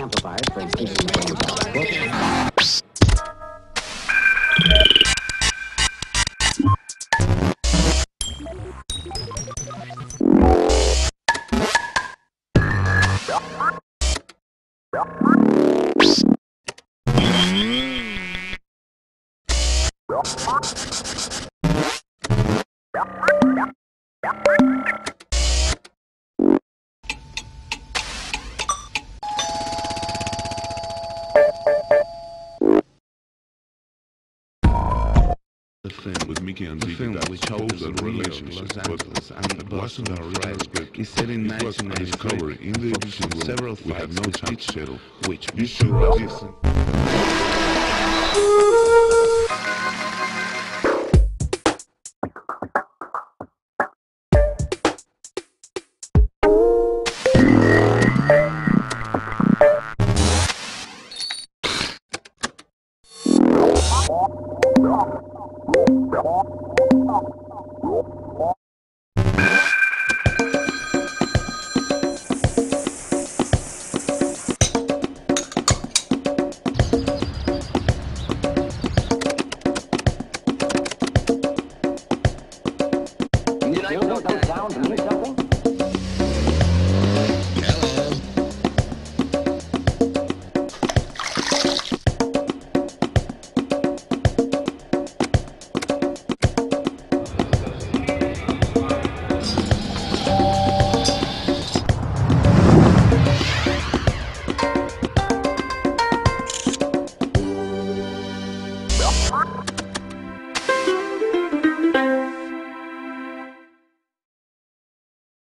amplified for speaking. The film which holds a relationship with and Boston transcript is set in 1995 in the edition several fights with no touch title, which you should listen.